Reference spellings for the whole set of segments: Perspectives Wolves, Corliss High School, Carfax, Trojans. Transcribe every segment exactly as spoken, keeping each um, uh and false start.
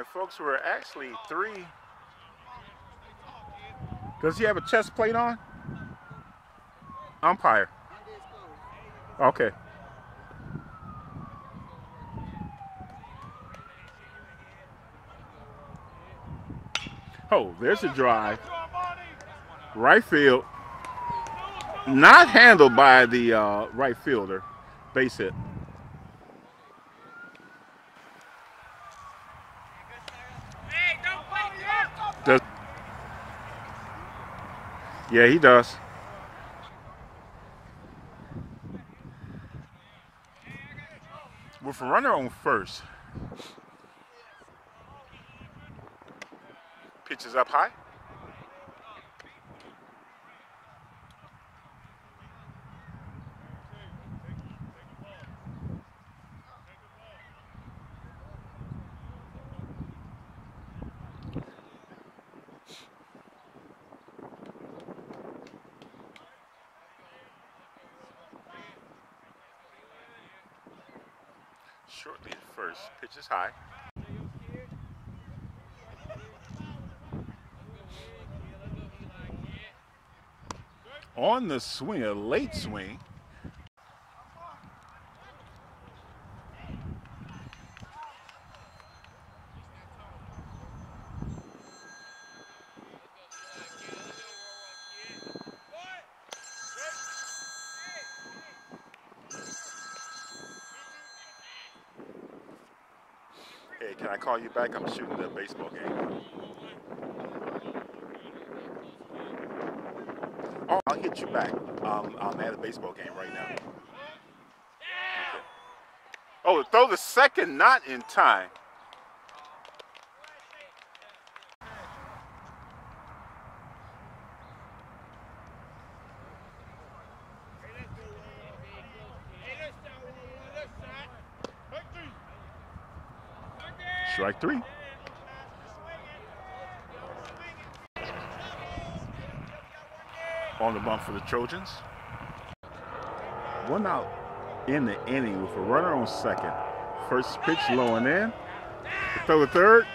and folks were actually three. Does he have a chest plate on? Umpire. Okay. Oh, there's a drive. Right field. Not handled by the uh, right fielder. Base hit. Does, yeah, he does. With a runner on first. Pitch is up high. Shortly at first, pitch is high. On the swing, a late swing. Hey, can I call you back? I'm shooting the baseball game. Oh, I'll hit you back. Um, I'm at a baseball game right now. Okay. Oh, throw the second, not in time. Strike three. On the bump for the Trojans. One out in the inning with a runner on second. First pitch low and in. The throw to third.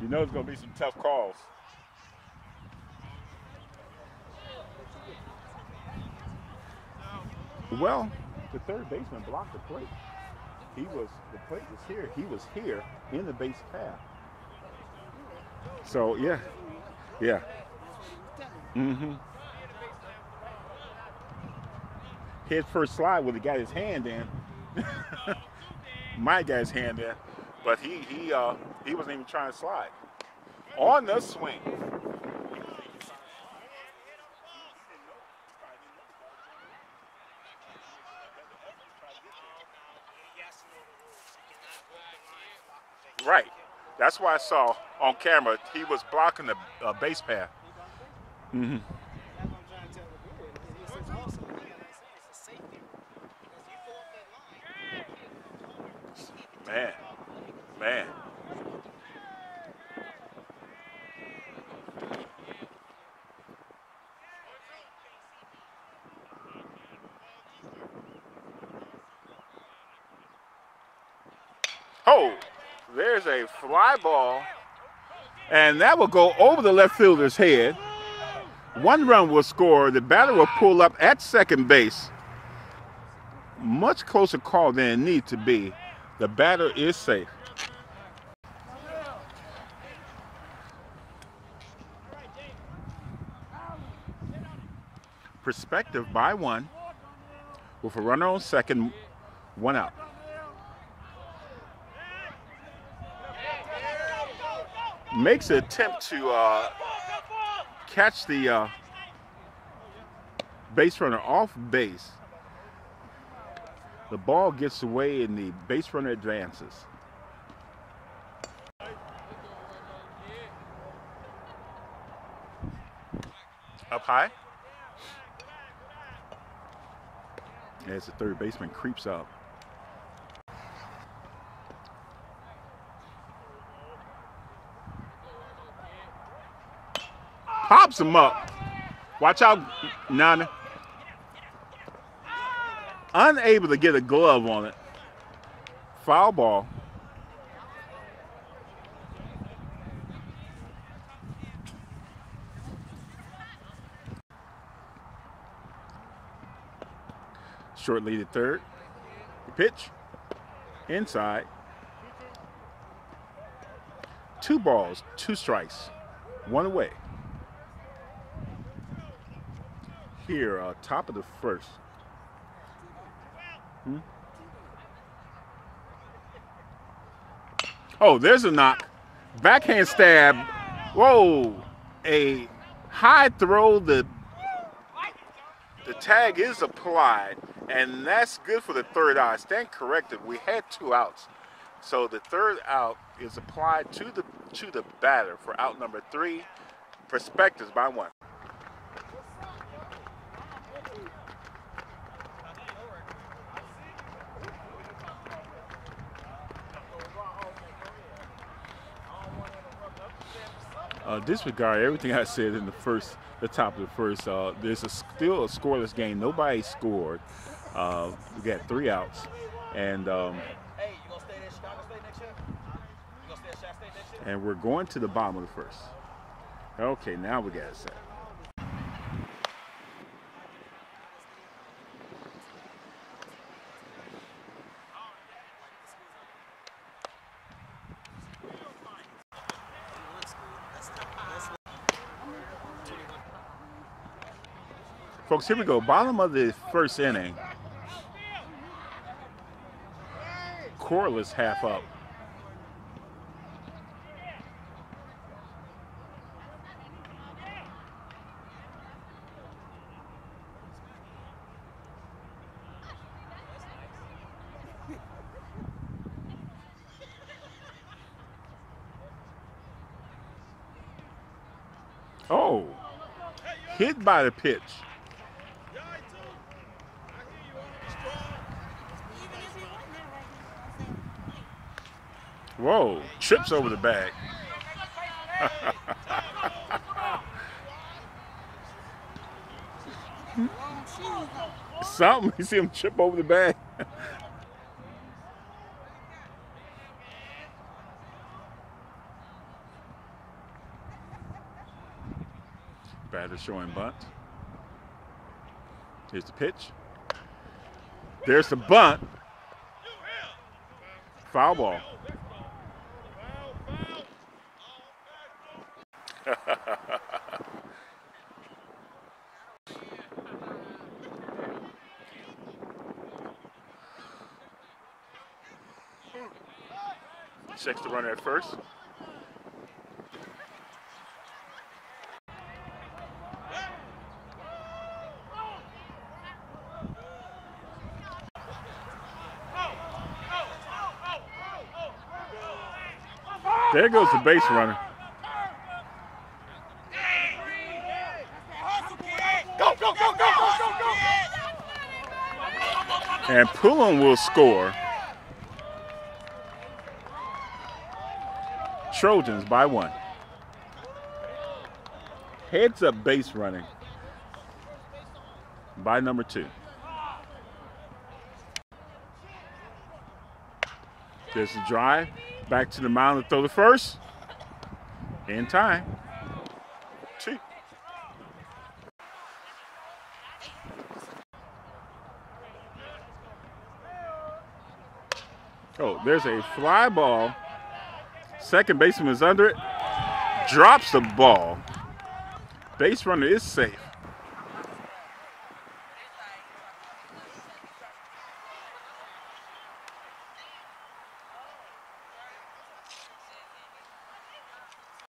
You know it's going to be some tough calls. Well, the third baseman blocked the plate. He was, the plate was here. He was here in the base path. So, yeah. Yeah. Mm-hmm. Head first slide with the guy his hand in. My guy's hand in. But he he uh he wasn't even trying to slide. On the swing. Right. That's why I saw on camera he was blocking the uh, base path. Mm-hmm. Man. Man. Oh, there's a fly ball. And that will go over the left fielder's head. One run will score. The batter will pull up at second base. Much closer call than it needs to be. The batter is safe. Perspective by one with a runner on second, one out. Makes an attempt to uh, catch the uh, base runner off base. The ball gets away and the base runner advances. Up high. As the third baseman creeps out. Pops him up. Watch out, Nana. Unable to get a glove on it. Foul ball. Short lead at third. The pitch. Inside. Two balls, two strikes. One away. Here, uh, top of the first. Hmm? Oh, there's a knock. Backhand stab. Whoa. A high throw. The, the tag is applied, and that's good for the third out. Stand corrected. We had two outs. So the third out is applied to the, to the batter for out number three. Perspectives by one. Uh, disregard everything I said in the first, the top of the first. Uh, there's a, still a scoreless game. Nobody scored. Uh, we got three outs, and um, hey, you gonna stay in Chicago State next year? You gonna stay at Chicago State next year? And we're going to the bottom of the first. Okay, now we got a set. Folks, here we go. Bottom of the first inning. Corliss half up. Oh, hit by the pitch. Whoa, trips over the bag. Something, you see him trip over the bag. Batter showing bunt. Here's the pitch. There's the bunt. Foul ball. Checks the runner at first. There goes the base runner. Go, go, go, go, go, go, go. And Poulin will score. Trojans by one. Heads up base running by number two. There's the drive. Back to the mound to throw the first. In time. Two. Oh, there's a fly ball. Second baseman is under it. Drops the ball. Base runner is safe.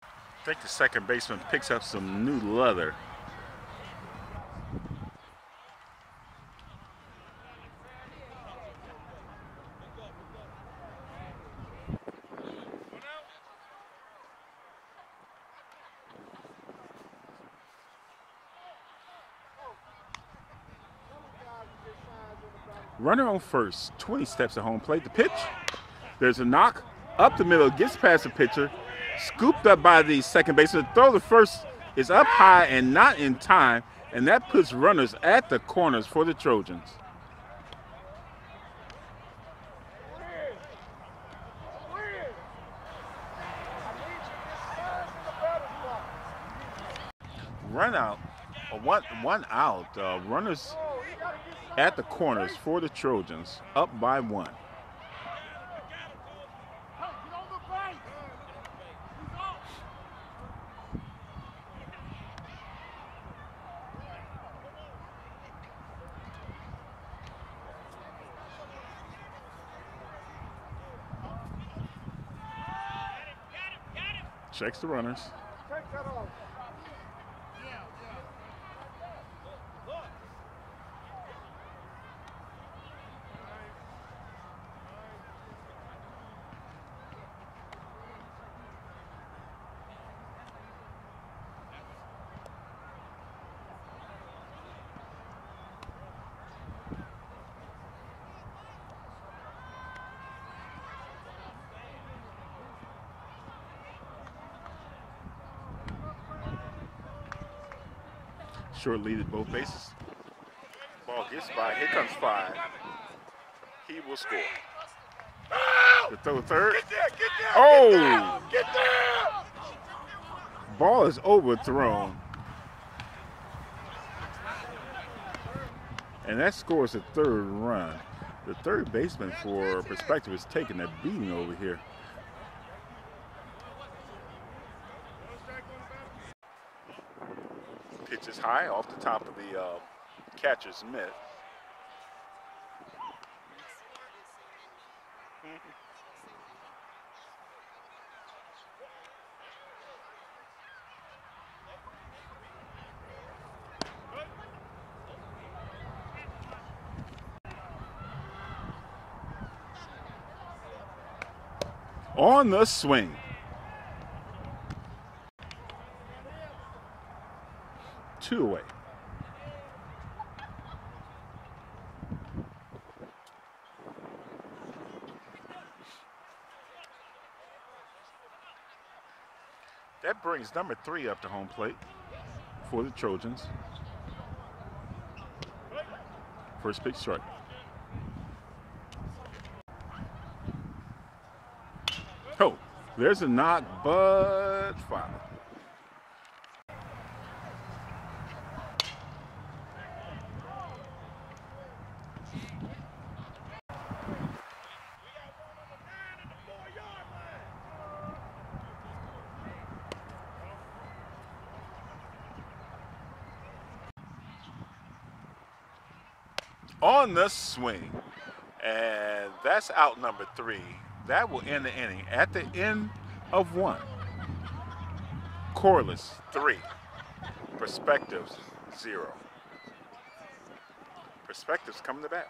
I think the second baseman picks up some new leather. Runner on first, twenty steps at home plate. The pitch, there's a knock, up the middle, gets past the pitcher, scooped up by the second baseman. The throw to first is up high and not in time, and that puts runners at the corners for the Trojans. Run out, one, one out, uh, runners at the corners for the Trojans, up by one. Checks the runners. Short lead at both bases. Ball gets by. Here comes five. He will score. The throw third. Get there, get there, oh! Get there! Ball is overthrown. And that scores the third run. The third baseman for Perspective is taking a beating over here. Is high off the top of the uh, catcher's mitt. On the swing. Two away. That brings number three up to home plate for the Trojans. First pitch strike. Oh, there's a knock, but foul. On the swing, and that's out number three. That will end the inning. At the end of one, Corliss three, Perspectives zero. Perspectives coming to bat.